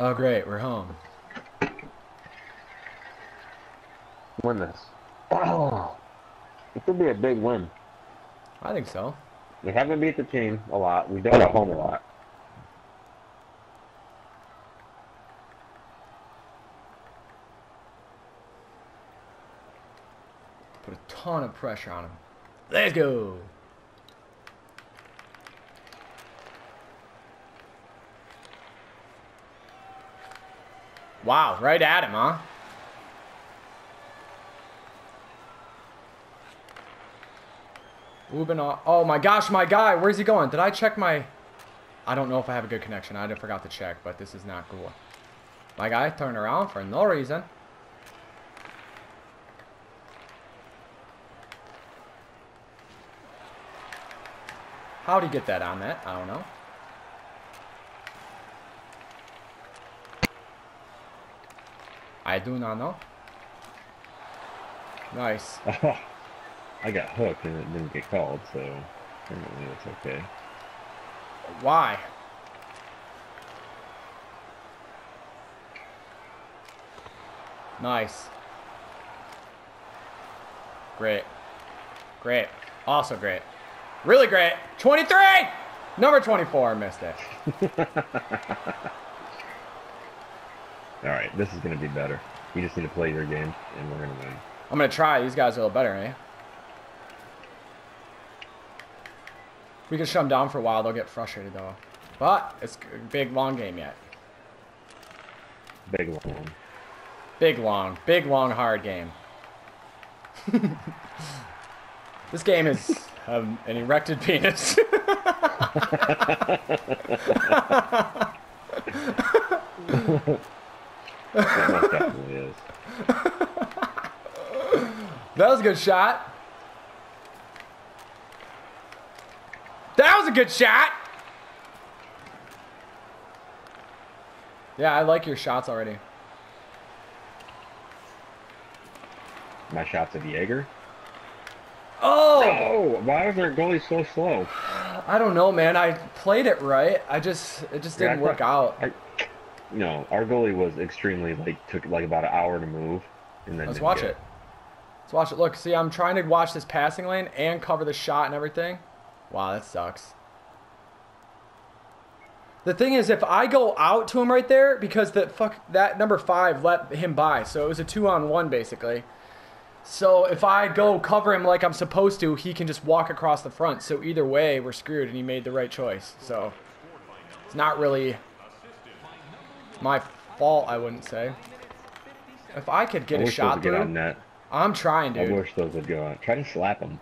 Oh great, we're home. Win this. Oh, it could be a big win. I think so. We haven't beat the team a lot. We've done it at home a lot. Put a ton of pressure on him. Let's go. Wow, right at him, huh? Ubina. Oh my gosh, my guy. Where's he going? Did I check my... I don't know if I have a good connection. I forgot to check, but this is not cool. My guy turned around for no reason. How'd he get that on that? I don't know. I do not know. Nice. I got hooked and it didn't get called, so apparently it's okay. Why? Nice. Great. Great. Also great. Really great. 23! Number 24 missed it. All right, this is going to be better. You just need to play your game, and we're going to win. I'm going to try. These guys are a little better, eh? We can shut them down for a while. They'll get frustrated, though. But it's a big, long game yet. Big, long. Big, long. Big, long, hard game. This game is an erected penis. That definitely is. That was a good shot. That was a good shot. Yeah, I like your shots already. My shots of Jaeger? Oh! Oh, why was our goalie so slow? I don't know, man. I played it right. It just didn't work out. No, our goalie was extremely, like, took like about an hour to move, and then let's watch it. Let's watch it. Look, see, I'm trying to watch this passing lane and cover the shot and everything. Wow, that sucks. The thing is, if I go out to him right there, because that number 5 let him by, so it was a 2-on-1 basically. So if I go cover him like I'm supposed to, he can just walk across the front. So either way, we're screwed, and he made the right choice. So it's not really my fault, I wouldn't say. If I could get a shot through, I'm trying, dude. I wish those would go out. Try to slap them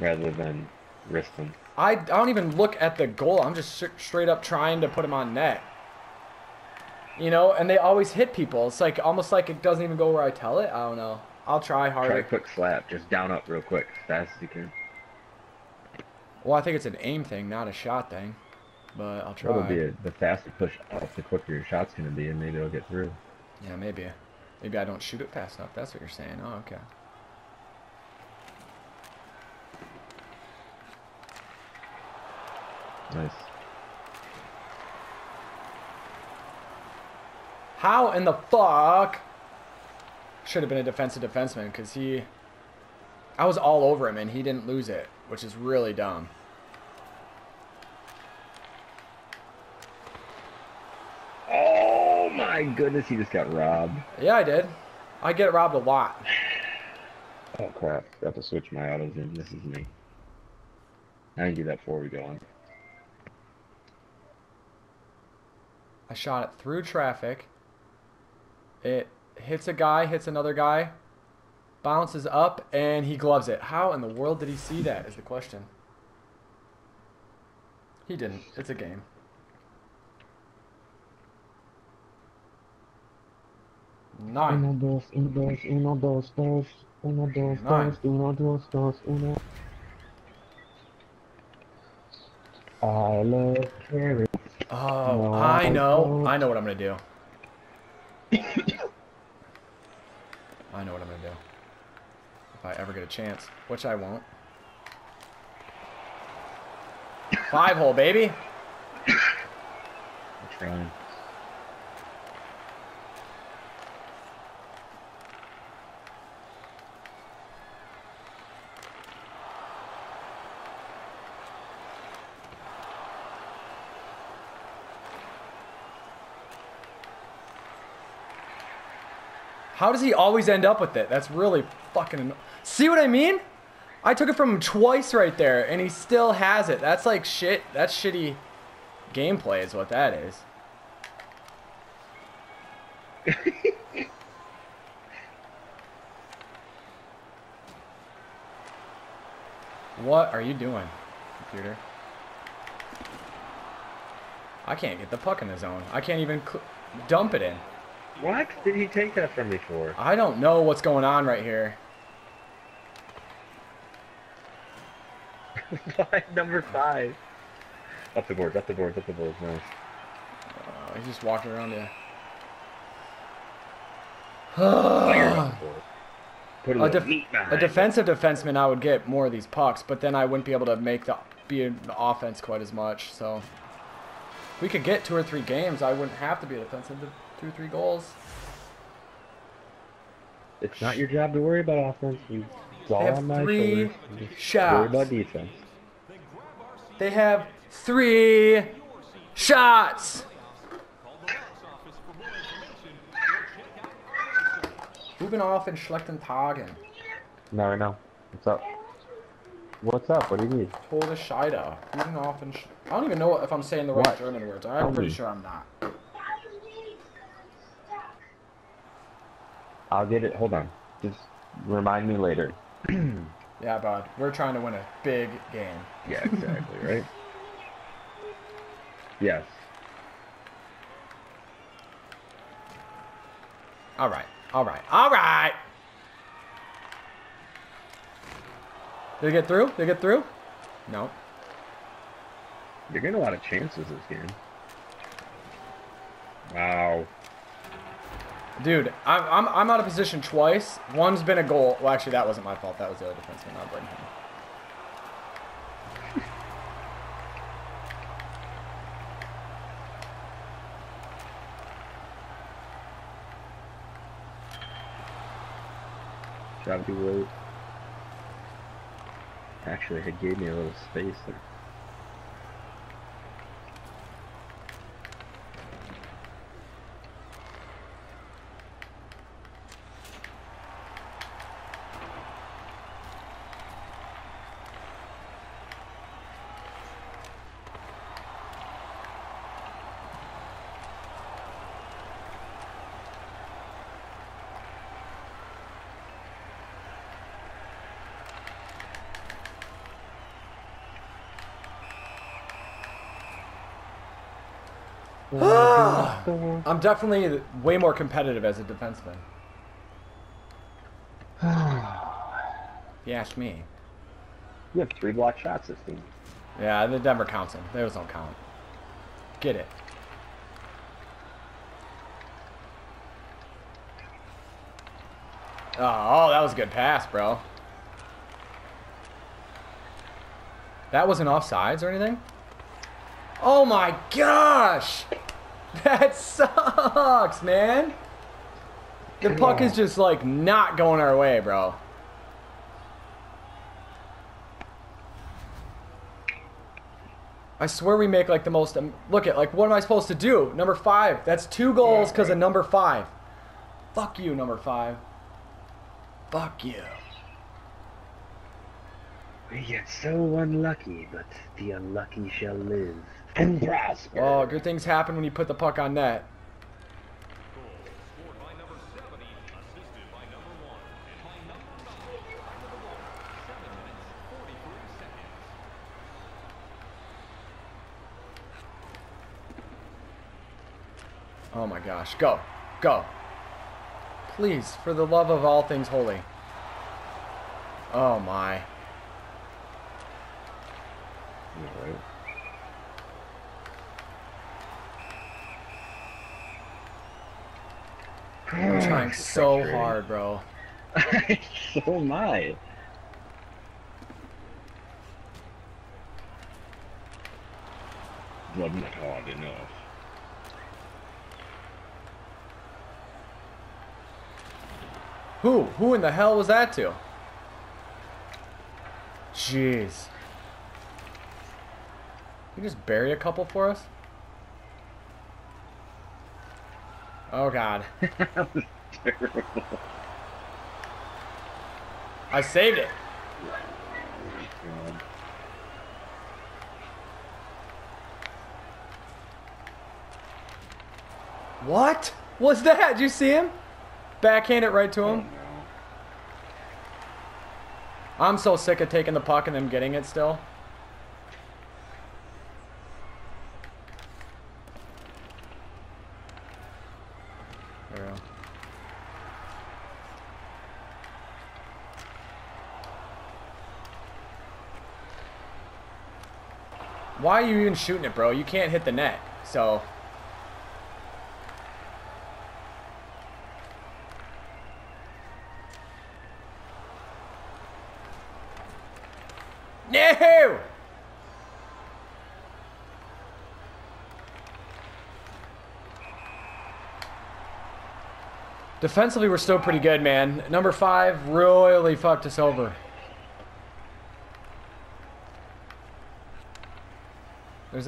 rather than risk them. I don't even look at the goal. I'm just straight up trying to put them on net. You know, and they always hit people. It's like almost like it doesn't even go where I tell it. I don't know. I'll try harder. Try a quick slap. Just down up real quick, as fast as you can. Well, I think it's an aim thing, not a shot thing. But I'll try. It'll be the faster push up, the quicker your shot's going to be, and maybe it'll get through. Yeah, maybe. Maybe I don't shoot it fast enough. That's what you're saying. Oh, okay. Nice. How in the fuck? Should have been a defensive defenseman, because I was all over him, and he didn't lose it, which is really dumb. My goodness, he just got robbed. Yeah, I did. I get robbed a lot. Oh, crap. I have to switch my autos in. This is me. I can do that before we go on. I shot it through traffic. It hits a guy, hits another guy, bounces up, and he gloves it. How in the world did he see that is the question. He didn't. It's a game. Nine. Uno, dos, uno, dos, dos, uno, dos, dos, uno, dos, dos, uno. I love carrots. Oh, no, I know. I know what I'm going to do. I know what I'm going to do. If I ever get a chance, which I won't. 5-hole, baby. I'm trying. How does he always end up with it? That's really fucking annoying. See what I mean? I took it from him twice right there, and he still has it. That's like shit. That's shitty gameplay is what that is. What are you doing, computer? I can't get the puck in the zone. I can't even dump it in. What did he take that from me for? I don't know what's going on right here. Number 5. Up the boards, up the boards, up the boards. Nice. He just walked around there. A defensive defenseman, I would get more of these pucks, but then I wouldn't be able to make the offense quite as much. So if we could get 2 or 3 games, I wouldn't have to be a defensive. 2 or 3 goals. It's not your job to worry about offense. You fall on my shoulders. Shots. Worry about defense. They have 3 shots. Bubenoff and Schlechtenhagen. No, I know. What's up? What's up? What do you need? Tolle Scheide. Bubenoff and I don't even know if I'm saying the right German words. I'm pretty sure I'm not. I'll get it. Hold on. Just remind me later. Yeah, bud. We're trying to win a big game. Yeah, exactly, right? Yes. All right. All right. All right. Did they get through? Did they get through? No. They're getting a lot of chances this game. Wow. Dude, I'm out of position twice. One's been a goal. Well, actually, that wasn't my fault. That was the other defenseman. Not blaming him. Gotta be late. Actually, it gave me a little space there. I'm definitely way more competitive as a defenseman. If you ask me. You have 3 block shots this game. Yeah, the Denver counts them. Those don't count. Get it. Oh, that was a good pass, bro. That wasn't offsides or anything? Oh my gosh! That sucks, man. The puck is just like not going our way, bro. I swear we make like the most. Look at like what am I supposed to do? Number 5. That's 2 goals because of number 5. Fuck you, number 5. Fuck you. We get so unlucky, but the unlucky shall live. And prosper. Oh, good things happen when you put the puck on net. Oh my gosh. Go. Go. Please, for the love of all things holy. Oh my. All right. I'm trying so hard, bro. So am I. Wasn't hard enough. Who? Who in the hell was that to? Jeez. You just bury a couple for us? Oh, God. terrible. I saved it. What was that? Did you see him? Backhand it right to him. Oh, no. I'm so sick of taking the puck and them getting it still. There we go. Why are you even shooting it, bro? You can't hit the net, so... No! Defensively, we're still pretty good, man. Number 5 really fucked us over.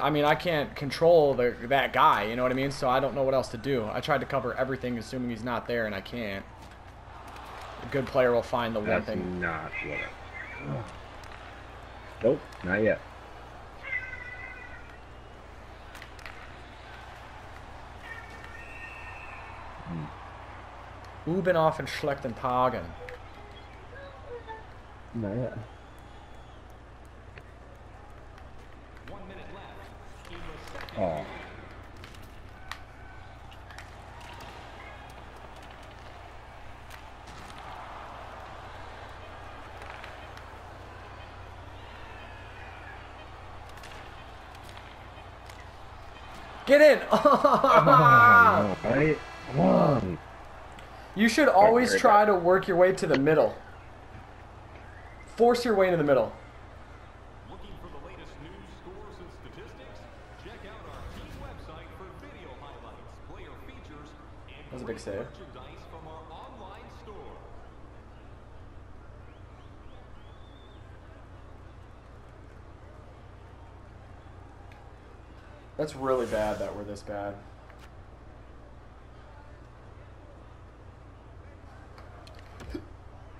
I mean, I can't control that guy, you know what I mean? So I don't know what else to do. I tried to cover everything assuming he's not there, and I can't. A good player will find the one thing. That's not what I... Nope, not yet. Ubenoff and Schlechtenhagen. Not yet. 1 minute left. Oh. Get in! Oh, no, right? Whoa. You should always try to work your way to the middle. Force your way into the middle. Looking for the latest news, scores, and statistics? Check out our team website for video highlights, player features, and that was a big save. Merchandise from our online store. That's really bad that we're this bad.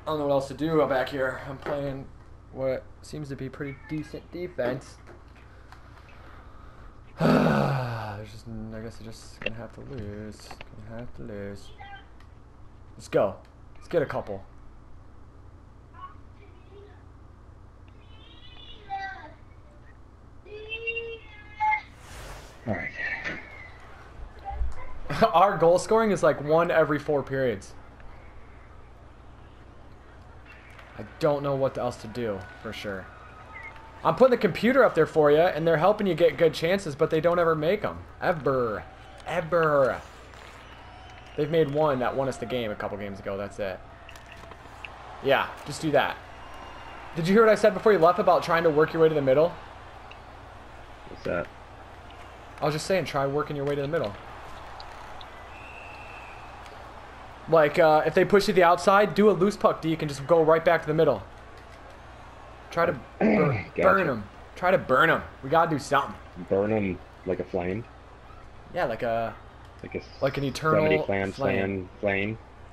I don't know what else to do. I'm back here. I'm playing what seems to be pretty decent defense. I guess I'm just gonna have to lose. Let's go. Let's get a couple. All right. Our goal scoring is like 1 every 4 periods. I don't know what else to do for sure. I'm putting the computer up there for you, and they're helping you get good chances, but they don't ever make them. Ever. Ever. They've made one that won us the game a couple games ago. That's it. Yeah, just do that. Did you hear what I said before you left about trying to work your way to the middle? What's that? I was just saying, try working your way to the middle. Like, if they push you to the outside, do a loose puck D. You can just go right back to the middle. Try to burn them. Try to burn them. We gotta do something. Burn them like a flame? Yeah, like an eternal flame.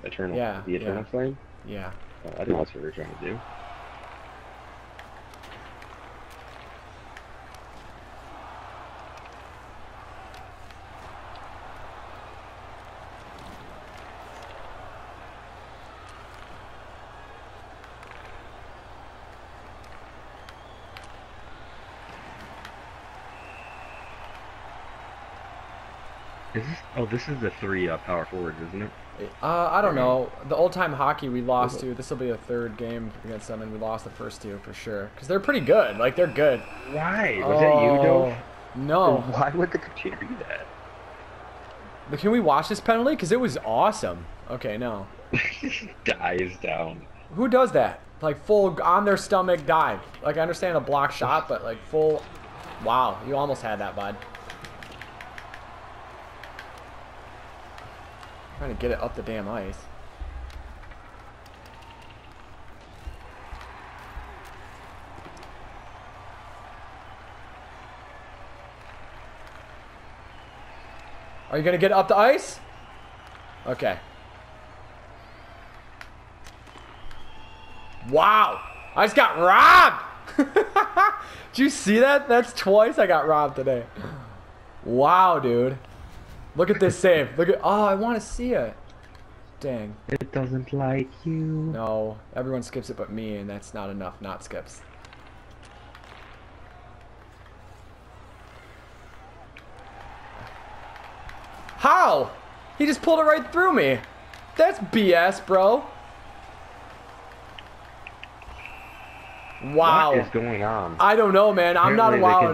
Eternal. Yeah, the eternal flame? Yeah. I don't know what we were trying to do. Is this, oh, this is the 3 power forwards, isn't it? I don't know. The old-time hockey we lost to. This will be the 3rd game against them, and we lost the first 2 for sure. Because they're pretty good. Like, they're good. Why? Was that you, Dove? No. Then why would the computer do that? But can we watch this penalty? Because it was awesome. Okay, no. Dives down. Who does that? Like, full on their stomach dive. Like, I understand a block shot, but, like, full... Wow, you almost had that, bud. Trying to get it up the damn ice. Are you gonna get up the ice? Okay. Wow. I just got robbed. Did you see that? That's twice I got robbed today. Wow, dude. Look at this save. Look at. Oh, I want to see it. Dang. It doesn't like you. No. Everyone skips it but me, and that's not enough not skips. How? He just pulled it right through me. That's BS, bro. Wow. What is going on? I don't know, man. I'm not allowed.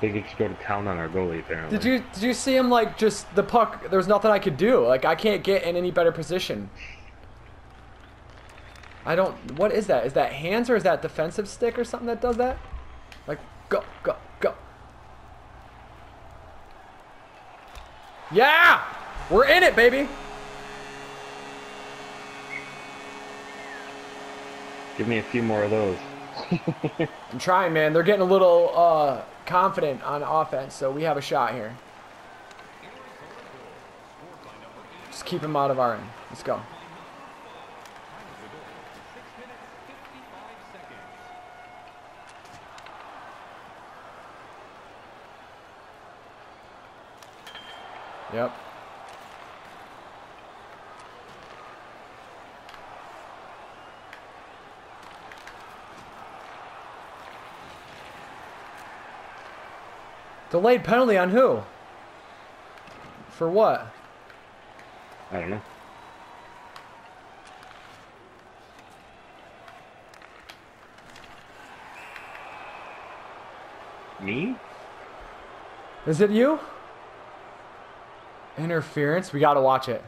They could just go to town on our goalie, apparently. Did you see him, like, just the puck? There's nothing I could do. Like, I can't get in any better position. I don't. What is that? Is that hands or is that defensive stick or something that does that? Like, go, go, go. Yeah! We're in it, baby! Give me a few more of those. I'm trying, man. They're getting a little confident on offense, so we have a shot here. Just keep him out of our end. Let's go. Yep. Delayed penalty on who? For what? I don't know. Me? Is it you? Interference? We gotta watch it.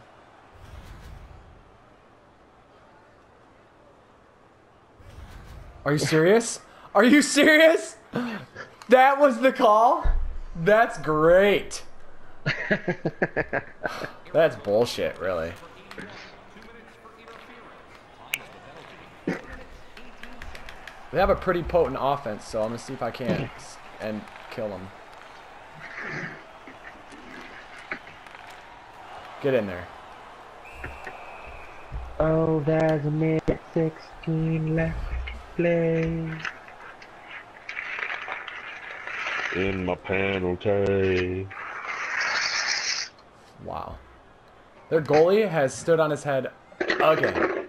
Are you serious? Are you serious? That was the call? That's great. That's bullshit, really. They have a pretty potent offense, so I'm going to see if I can and kill them. Get in there. Oh, there's a minute 16 left to play. In my penalty. Wow. Their goalie has stood on his head again.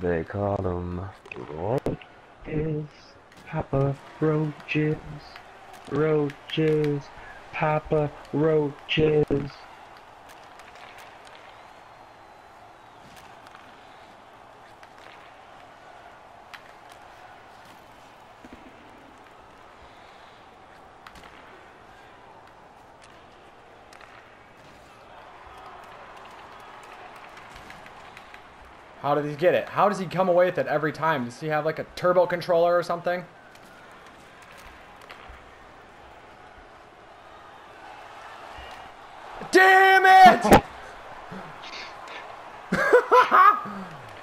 They call him Roaches, Papa Roaches, Roaches, Papa Roaches. How did he get it? How does he come away with it every time? Does he have like a turbo controller or something? Damn it!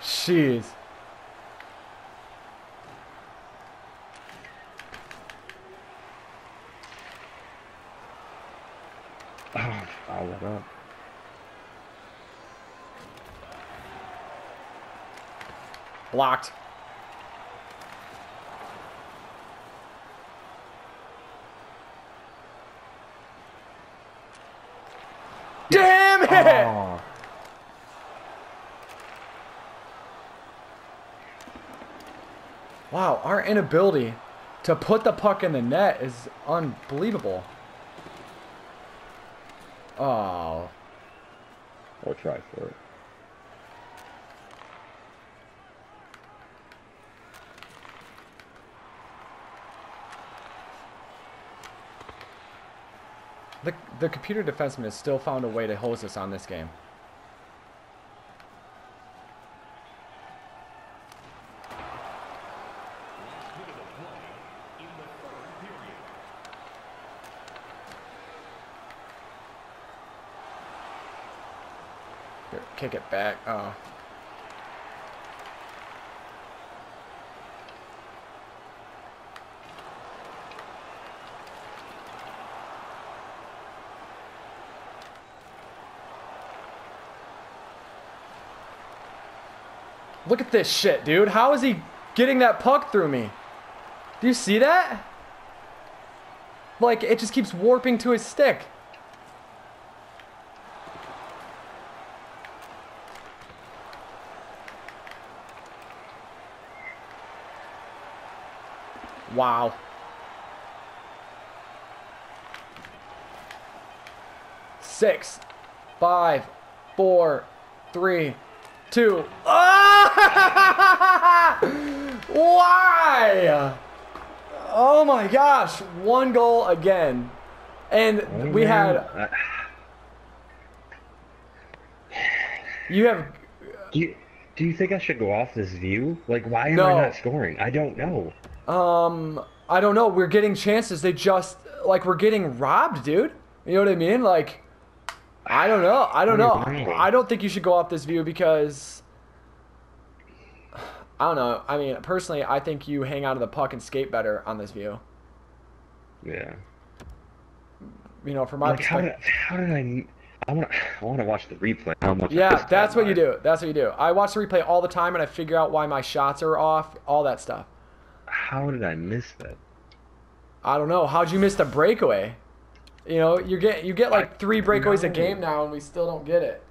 Jeez. Oh, foul it up. Blocked. Damn it! Oh. Wow, our inability to put the puck in the net is unbelievable. Oh. We'll try for it. The computer defenseman has still found a way to hose us on this game. Here, kick it back. Oh. Look at this shit, dude. How is he getting that puck through me? Do you see that? Like, it just keeps warping to his stick. Wow. Six, five, four, three, two. Oh! Why? Oh my gosh, one goal again. And we had... You have... Do you think I should go off this view? Like, why am I not scoring? I don't know. I don't know. We're getting chances. They just... Like, we're getting robbed, dude. You know what I mean? Like, I don't know. I don't know. I don't think you should go off this view because... I don't know. I mean, personally, I think you hang out of the puck and skate better on this view. Yeah. You know, from my perspective. I want to watch the replay. Yeah, that's what you do. That's what you do. I watch the replay all the time, and I figure out why my shots are off, all that stuff. How did I miss that? I don't know. How'd you miss the breakaway? You know, you get like 3 breakaways a game now, and we still don't get it.